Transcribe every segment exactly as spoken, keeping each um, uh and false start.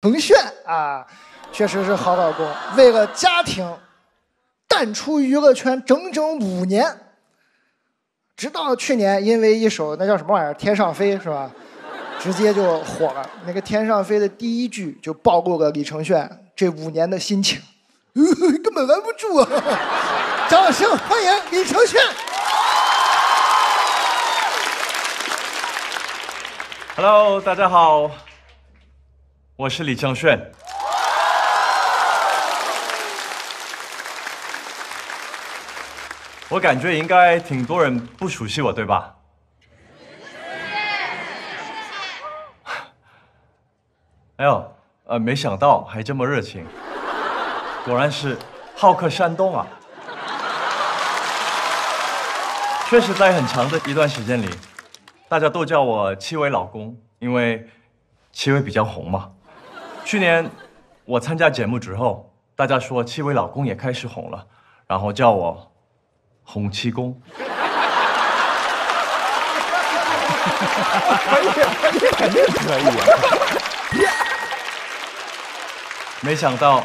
腾炫啊，确实是好老公，为了家庭淡出娱乐圈整整五年，直到去年因为一首那叫什么玩意儿《天上飞》是吧，直接就火了。那个《天上飞》的第一句就暴露了李承铉这五年的心情，呃、根本拦不住啊！掌声欢迎李承铉。Hello， 大家好。 我是李承铉。我感觉应该挺多人不熟悉我，对吧？哎呦，呃，没想到还这么热情，果然是好客山东啊！确实，在很长的一段时间里，大家都叫我戚薇老公，因为戚薇比较红嘛。 去年我参加节目之后，大家说戚薇老公也开始红了，然后叫我红七公。肯定可以啊！没想到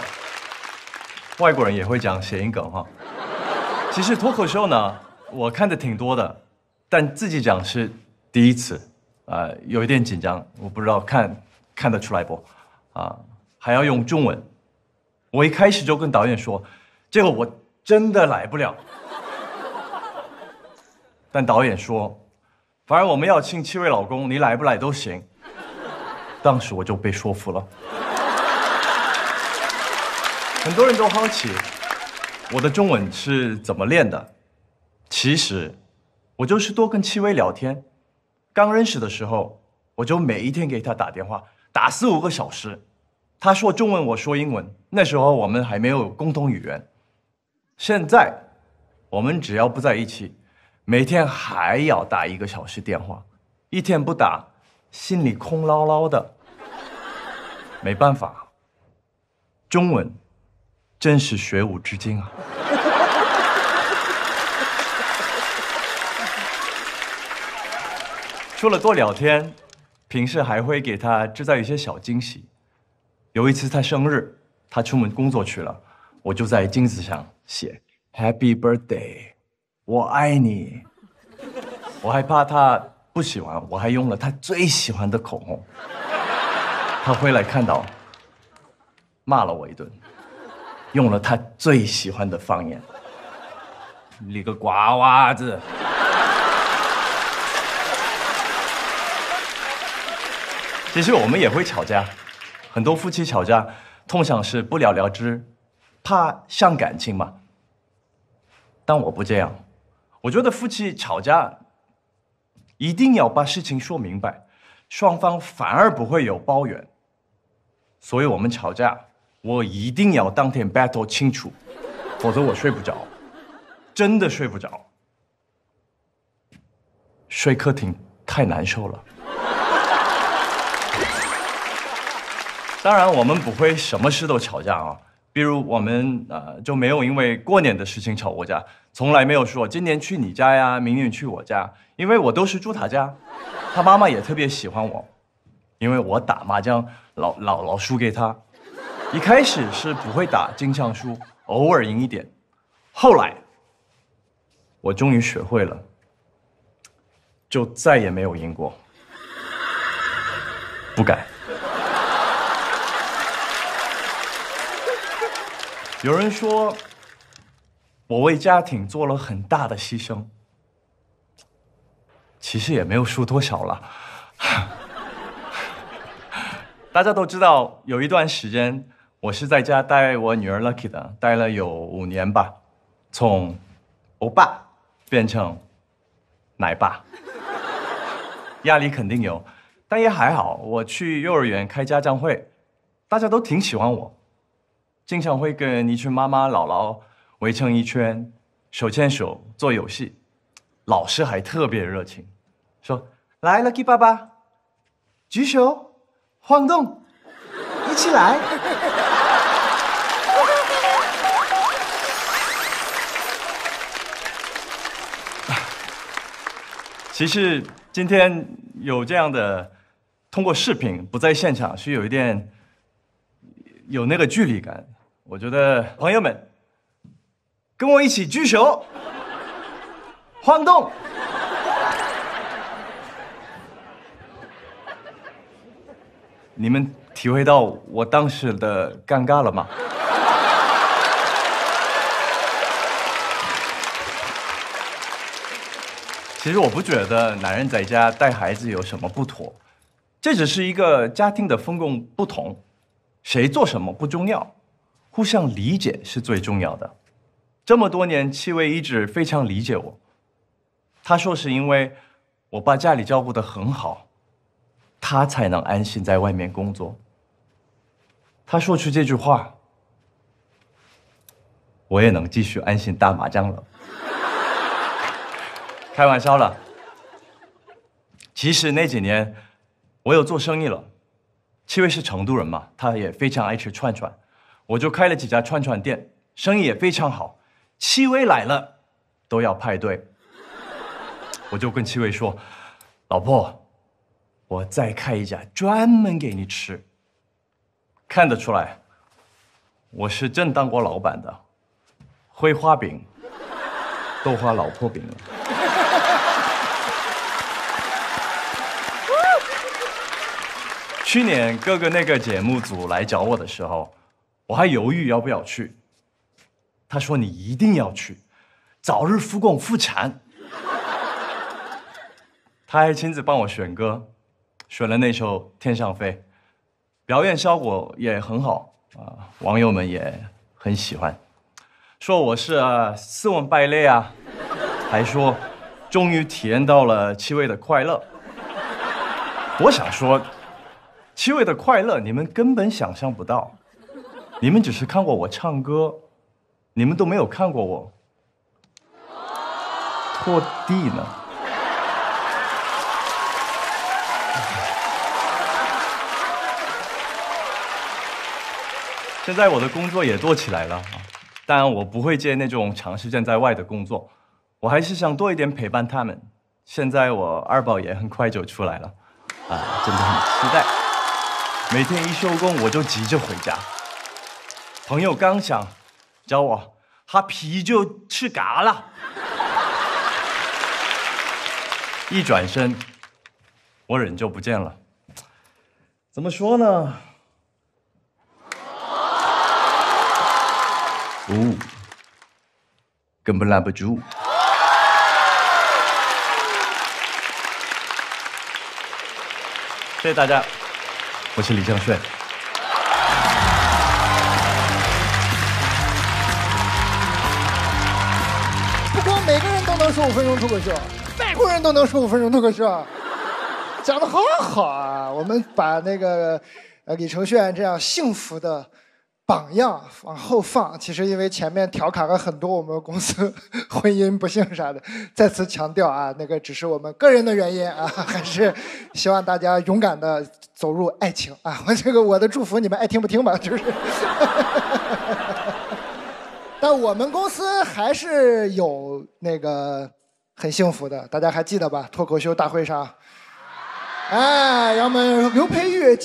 外国人也会讲谐音梗哈。其实脱口秀呢，我看的挺多的，但自己讲是第一次，呃，有一点紧张，我不知道看看得出来不？ 啊，还要用中文。我一开始就跟导演说，这个我真的来不了。但导演说，反正我们要请戚薇老公，你来不来都行。当时我就被说服了。很多人都好奇，我的中文是怎么练的？其实，我就是多跟戚薇聊天。刚认识的时候，我就每一天给她打电话。 打四五个小时，他说中文，我说英文。那时候我们还没有共同语言。现在，我们只要不在一起，每天还要打一个小时电话，一天不打，心里空落落的。没办法，中文真是学无止境啊！除了多聊天。 平时还会给他制造一些小惊喜。有一次他生日，他出门工作去了，我就在镜子上写 Happy Birthday， 我爱你。我还怕他不喜欢，我还用了他最喜欢的口红。他回来看到，骂了我一顿，用了他最喜欢的方言：“你个瓜娃子！” 其实我们也会吵架，很多夫妻吵架通常是不了了之，怕伤感情嘛。但我不这样，我觉得夫妻吵架一定要把事情说明白，双方反而不会有抱怨。所以我们吵架，我一定要当天 battle 清楚，否则我睡不着，真的睡不着，睡客厅太难受了。 当然，我们不会什么事都吵架啊。比如，我们呃就没有因为过年的事情吵过架，从来没有说今年去你家呀，明年去我家，因为我都是住他家。他妈妈也特别喜欢我，因为我打麻将老老老输给他。一开始是不会打，经常输，偶尔赢一点。后来，我终于学会了，就再也没有赢过。不敢。 有人说，我为家庭做了很大的牺牲，其实也没有输多少了。大家都知道，有一段时间我是在家带我女儿 Lucky 的，带了有五年吧，从欧巴变成奶爸，压力肯定有，但也还好。我去幼儿园开家长会，大家都挺喜欢我。 经常会跟一群妈妈、姥姥围成一圈，手牵手做游戏。老师还特别热情，说：“来 ，Lucky 爸爸，举手，晃动，一起来。”其实今天有这样的，通过视频不在现场是有一点有那个距离感。我觉得朋友们，跟我一起举手，晃动。 你们体会到我当时的尴尬了吗？其实我不觉得男人在家带孩子有什么不妥，这只是一个家庭的分工不同，谁做什么不重要，互相理解是最重要的。这么多年，戚薇一直非常理解我。她说是因为我把家里照顾得很好。 他才能安心在外面工作。他说出这句话，我也能继续安心打麻将了。开玩笑了。其实那几年，我有做生意了。戚薇是成都人嘛，他也非常爱吃串串，我就开了几家串串店，生意也非常好。戚薇来了，都要派对。我就跟戚薇说：“老婆。” 我再开一家专门给你吃。看得出来，我是真当过老板的，会画饼，都画老婆饼了。去年各个那个节目组来找我的时候，我还犹豫要不要去。他说：“你一定要去，早日复工复产。”他还亲自帮我选歌。 选了那首《天上飞》，表演效果也很好啊，网友们也很喜欢，说我是、啊、斯文败类啊，还说终于体验到了戚薇的快乐。我想说，戚薇的快乐你们根本想象不到，你们只是看过我唱歌，你们都没有看过我拖地呢。 现在我的工作也多起来了啊，当然我不会接那种长时间在外的工作，我还是想多一点陪伴他们。现在我二宝也很快就出来了，啊，真的很期待。每天一休工我就急着回家，朋友刚想找我喝啤酒吃嘎啦，一转身我人就不见了。怎么说呢？ 哦，根本拦不住。谢谢大家，我是李正顺。不光每个人都能说五分钟脱口秀，外国人都能说五分钟脱口秀，讲得好好啊！我们把那个呃李承铉这样幸福的。 榜样往后放，其实因为前面调侃了很多我们公司婚姻不幸啥的，再次强调啊，那个只是我们个人的原因啊，还是希望大家勇敢的走入爱情啊！我这个我的祝福你们爱听不听吧，就是。但我们公司还是有那个很幸福的，大家还记得吧？脱口秀大会上，哎，要么刘培玉。